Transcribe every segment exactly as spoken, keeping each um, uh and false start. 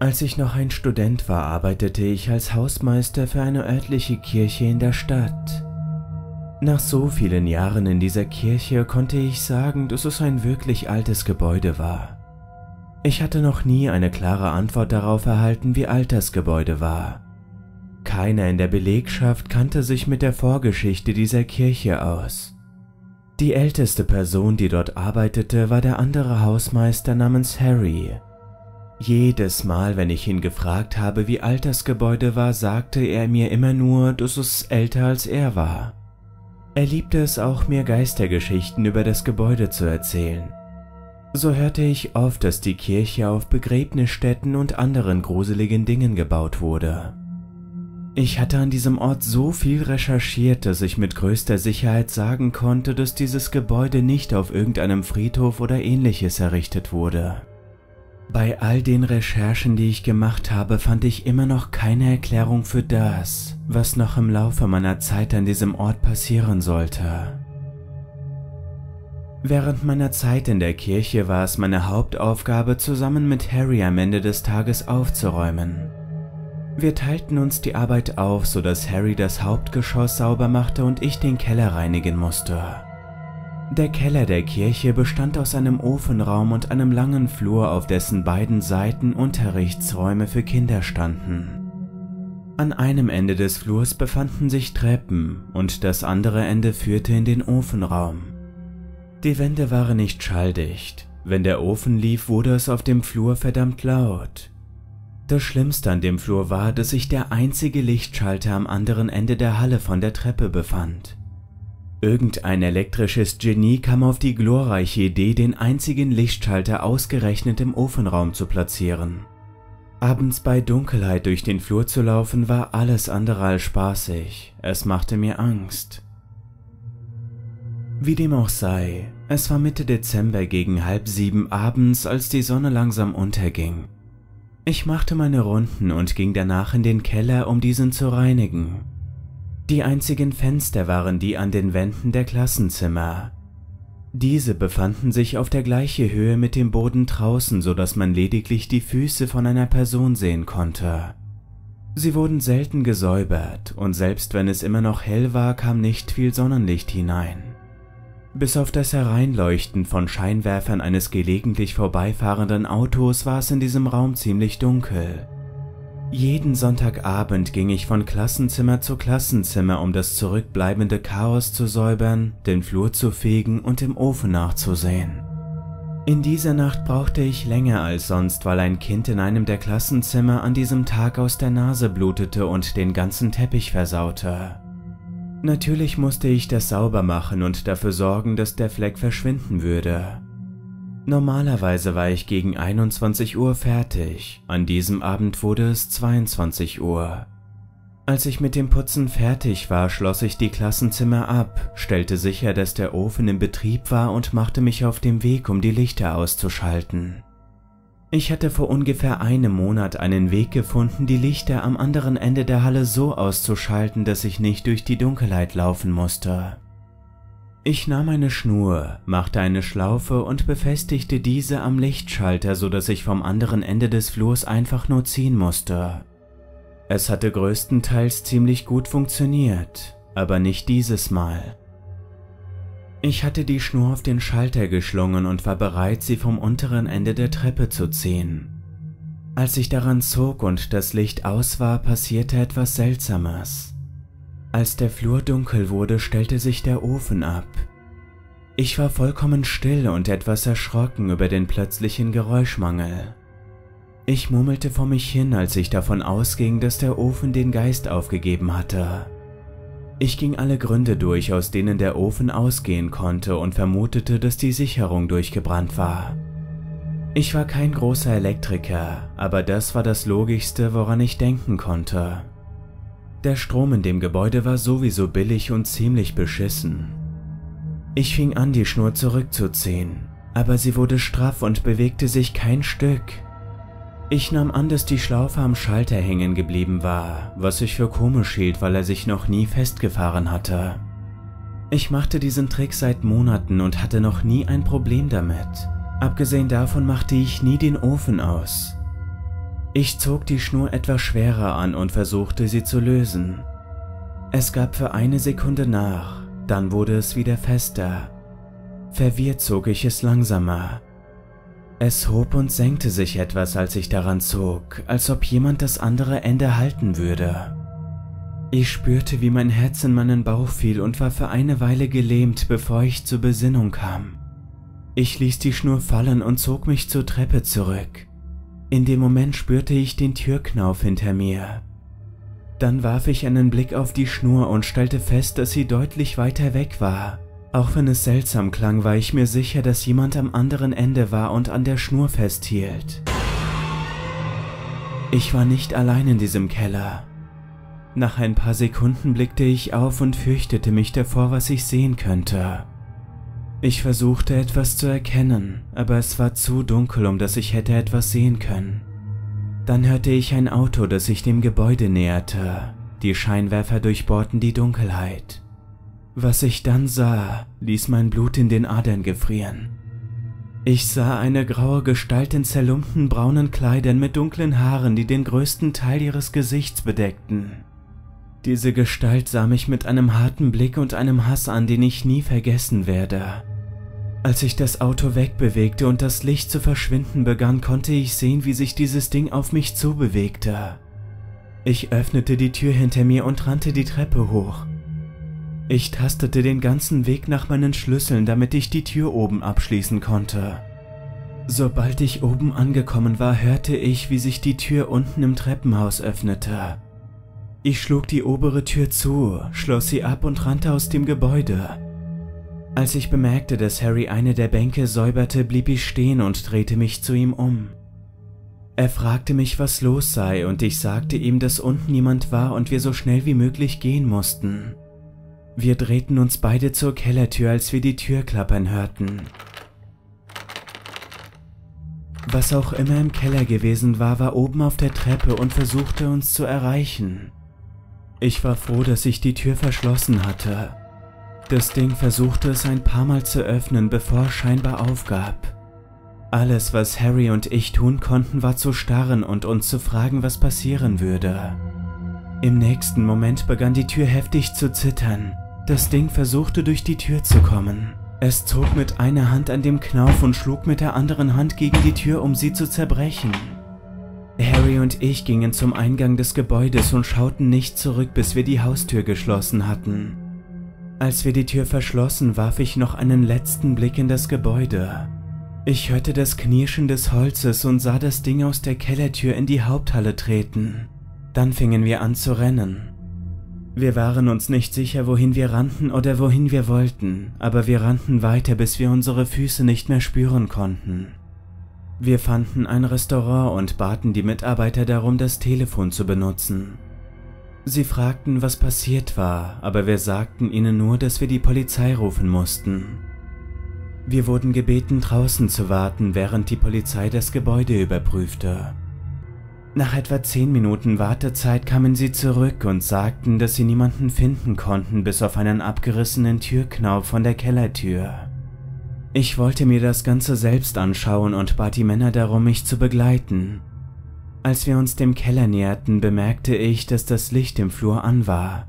Als ich noch ein Student war, arbeitete ich als Hausmeister für eine örtliche Kirche in der Stadt. Nach so vielen Jahren in dieser Kirche konnte ich sagen, dass es ein wirklich altes Gebäude war. Ich hatte noch nie eine klare Antwort darauf erhalten, wie alt das Gebäude war. Keiner in der Belegschaft kannte sich mit der Vorgeschichte dieser Kirche aus. Die älteste Person, die dort arbeitete, war der andere Hausmeister namens Harry. Jedes Mal, wenn ich ihn gefragt habe, wie alt das Gebäude war, sagte er mir immer nur, dass es älter als er war. Er liebte es auch, mir Geistergeschichten über das Gebäude zu erzählen. So hörte ich oft, dass die Kirche auf Begräbnisstätten und anderen gruseligen Dingen gebaut wurde. Ich hatte an diesem Ort so viel recherchiert, dass ich mit größter Sicherheit sagen konnte, dass dieses Gebäude nicht auf irgendeinem Friedhof oder ähnliches errichtet wurde. Bei all den Recherchen, die ich gemacht habe, fand ich immer noch keine Erklärung für das, was noch im Laufe meiner Zeit an diesem Ort passieren sollte. Während meiner Zeit in der Kirche war es meine Hauptaufgabe, zusammen mit Harry am Ende des Tages aufzuräumen. Wir teilten uns die Arbeit auf, so dass Harry das Hauptgeschoss sauber machte und ich den Keller reinigen musste. Der Keller der Kirche bestand aus einem Ofenraum und einem langen Flur, auf dessen beiden Seiten Unterrichtsräume für Kinder standen. An einem Ende des Flurs befanden sich Treppen und das andere Ende führte in den Ofenraum. Die Wände waren nicht schalldicht. Wenn der Ofen lief, wurde es auf dem Flur verdammt laut. Das Schlimmste an dem Flur war, dass sich der einzige Lichtschalter am anderen Ende der Halle von der Treppe befand. Irgendein elektrisches Genie kam auf die glorreiche Idee, den einzigen Lichtschalter ausgerechnet im Ofenraum zu platzieren. Abends bei Dunkelheit durch den Flur zu laufen, war alles andere als spaßig. Es machte mir Angst. Wie dem auch sei, es war Mitte Dezember gegen halb sieben abends, als die Sonne langsam unterging. Ich machte meine Runden und ging danach in den Keller, um diesen zu reinigen. Die einzigen Fenster waren die an den Wänden der Klassenzimmer. Diese befanden sich auf der gleichen Höhe mit dem Boden draußen, sodass man lediglich die Füße von einer Person sehen konnte. Sie wurden selten gesäubert und selbst wenn es immer noch hell war, kam nicht viel Sonnenlicht hinein. Bis auf das Hereinleuchten von Scheinwerfern eines gelegentlich vorbeifahrenden Autos war es in diesem Raum ziemlich dunkel. Jeden Sonntagabend ging ich von Klassenzimmer zu Klassenzimmer, um das zurückbleibende Chaos zu säubern, den Flur zu fegen und im Ofen nachzusehen. In dieser Nacht brauchte ich länger als sonst, weil ein Kind in einem der Klassenzimmer an diesem Tag aus der Nase blutete und den ganzen Teppich versaute. Natürlich musste ich das sauber machen und dafür sorgen, dass der Fleck verschwinden würde. Normalerweise war ich gegen einundzwanzig Uhr fertig, an diesem Abend wurde es zweiundzwanzig Uhr. Als ich mit dem Putzen fertig war, schloss ich die Klassenzimmer ab, stellte sicher, dass der Ofen in Betrieb war und machte mich auf den Weg, um die Lichter auszuschalten. Ich hatte vor ungefähr einem Monat einen Weg gefunden, die Lichter am anderen Ende der Halle so auszuschalten, dass ich nicht durch die Dunkelheit laufen musste. Ich nahm eine Schnur, machte eine Schlaufe und befestigte diese am Lichtschalter, so dass ich vom anderen Ende des Flurs einfach nur ziehen musste. Es hatte größtenteils ziemlich gut funktioniert, aber nicht dieses Mal. Ich hatte die Schnur auf den Schalter geschlungen und war bereit, sie vom unteren Ende der Treppe zu ziehen. Als ich daran zog und das Licht aus war, passierte etwas Seltsames. Als der Flur dunkel wurde, stellte sich der Ofen ab. Ich war vollkommen still und etwas erschrocken über den plötzlichen Geräuschmangel. Ich murmelte vor mich hin, als ich davon ausging, dass der Ofen den Geist aufgegeben hatte. Ich ging alle Gründe durch, aus denen der Ofen ausgehen konnte und vermutete, dass die Sicherung durchgebrannt war. Ich war kein großer Elektriker, aber das war das Logischste, woran ich denken konnte. Der Strom in dem Gebäude war sowieso billig und ziemlich beschissen. Ich fing an, die Schnur zurückzuziehen, aber sie wurde straff und bewegte sich kein Stück. Ich nahm an, dass die Schlaufe am Schalter hängen geblieben war, was ich für komisch hielt, weil er sich noch nie festgefahren hatte. Ich machte diesen Trick seit Monaten und hatte noch nie ein Problem damit. Abgesehen davon machte ich nie den Ofen aus. Ich zog die Schnur etwas schwerer an und versuchte, sie zu lösen. Es gab für eine Sekunde nach, dann wurde es wieder fester. Verwirrt zog ich es langsamer. Es hob und senkte sich etwas, als ich daran zog, als ob jemand das andere Ende halten würde. Ich spürte, wie mein Herz in meinen Bauch fiel und war für eine Weile gelähmt, bevor ich zur Besinnung kam. Ich ließ die Schnur fallen und zog mich zur Treppe zurück. In dem Moment spürte ich den Türknauf hinter mir. Dann warf ich einen Blick auf die Schnur und stellte fest, dass sie deutlich weiter weg war. Auch wenn es seltsam klang, war ich mir sicher, dass jemand am anderen Ende war und an der Schnur festhielt. Ich war nicht allein in diesem Keller. Nach ein paar Sekunden blickte ich auf und fürchtete mich davor, was ich sehen könnte. Ich versuchte etwas zu erkennen, aber es war zu dunkel, um dass ich hätte etwas sehen können. Dann hörte ich ein Auto, das sich dem Gebäude näherte. Die Scheinwerfer durchbohrten die Dunkelheit. Was ich dann sah, ließ mein Blut in den Adern gefrieren. Ich sah eine graue Gestalt in zerlumpten braunen Kleidern mit dunklen Haaren, die den größten Teil ihres Gesichts bedeckten. Diese Gestalt sah mich mit einem harten Blick und einem Hass an, den ich nie vergessen werde. Als ich das Auto wegbewegte und das Licht zu verschwinden begann, konnte ich sehen, wie sich dieses Ding auf mich zubewegte. Ich öffnete die Tür hinter mir und rannte die Treppe hoch. Ich tastete den ganzen Weg nach meinen Schlüsseln, damit ich die Tür oben abschließen konnte. Sobald ich oben angekommen war, hörte ich, wie sich die Tür unten im Treppenhaus öffnete. Ich schlug die obere Tür zu, schloss sie ab und rannte aus dem Gebäude. Als ich bemerkte, dass Harry eine der Bänke säuberte, blieb ich stehen und drehte mich zu ihm um. Er fragte mich, was los sei, und ich sagte ihm, dass unten jemand war und wir so schnell wie möglich gehen mussten. Wir drehten uns beide zur Kellertür, als wir die Tür klappern hörten. Was auch immer im Keller gewesen war, war oben auf der Treppe und versuchte, uns zu erreichen. Ich war froh, dass ich die Tür verschlossen hatte. Das Ding versuchte es ein paar Mal zu öffnen, bevor es scheinbar aufgab. Alles, was Harry und ich tun konnten, war zu starren und uns zu fragen, was passieren würde. Im nächsten Moment begann die Tür heftig zu zittern. Das Ding versuchte, durch die Tür zu kommen. Es zog mit einer Hand an dem Knauf und schlug mit der anderen Hand gegen die Tür, um sie zu zerbrechen. Harry und ich gingen zum Eingang des Gebäudes und schauten nicht zurück, bis wir die Haustür geschlossen hatten. Als wir die Tür verschlossen, warf ich noch einen letzten Blick in das Gebäude. Ich hörte das Knirschen des Holzes und sah das Ding aus der Kellertür in die Haupthalle treten. Dann fingen wir an zu rennen. Wir waren uns nicht sicher, wohin wir rannten oder wohin wir wollten, aber wir rannten weiter, bis wir unsere Füße nicht mehr spüren konnten. Wir fanden ein Restaurant und baten die Mitarbeiter darum, das Telefon zu benutzen. Sie fragten, was passiert war, aber wir sagten ihnen nur, dass wir die Polizei rufen mussten. Wir wurden gebeten, draußen zu warten, während die Polizei das Gebäude überprüfte. Nach etwa zehn Minuten Wartezeit kamen sie zurück und sagten, dass sie niemanden finden konnten, bis auf einen abgerissenen Türknauf von der Kellertür. Ich wollte mir das Ganze selbst anschauen und bat die Männer darum, mich zu begleiten. Als wir uns dem Keller näherten, bemerkte ich, dass das Licht im Flur an war.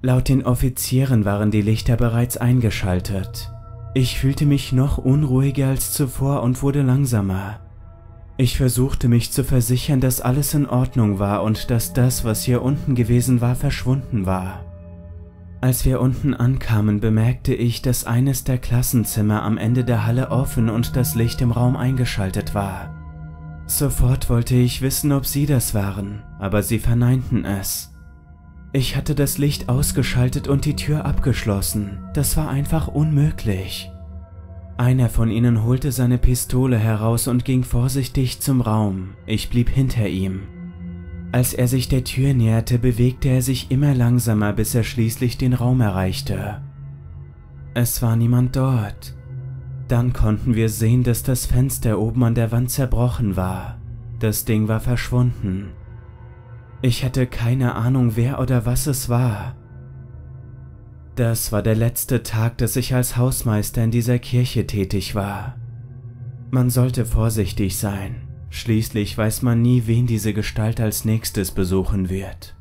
Laut den Offizieren waren die Lichter bereits eingeschaltet. Ich fühlte mich noch unruhiger als zuvor und wurde langsamer. Ich versuchte mich zu versichern, dass alles in Ordnung war und dass das, was hier unten gewesen war, verschwunden war. Als wir unten ankamen, bemerkte ich, dass eines der Klassenzimmer am Ende der Halle offen und das Licht im Raum eingeschaltet war. Sofort wollte ich wissen, ob sie das waren, aber sie verneinten es. Ich hatte das Licht ausgeschaltet und die Tür abgeschlossen. Das war einfach unmöglich. Einer von ihnen holte seine Pistole heraus und ging vorsichtig zum Raum. Ich blieb hinter ihm. Als er sich der Tür näherte, bewegte er sich immer langsamer, bis er schließlich den Raum erreichte. Es war niemand dort. Dann konnten wir sehen, dass das Fenster oben an der Wand zerbrochen war. Das Ding war verschwunden. Ich hatte keine Ahnung, wer oder was es war. Das war der letzte Tag, dass ich als Hausmeister in dieser Kirche tätig war. Man sollte vorsichtig sein. Schließlich weiß man nie, wen diese Gestalt als nächstes besuchen wird.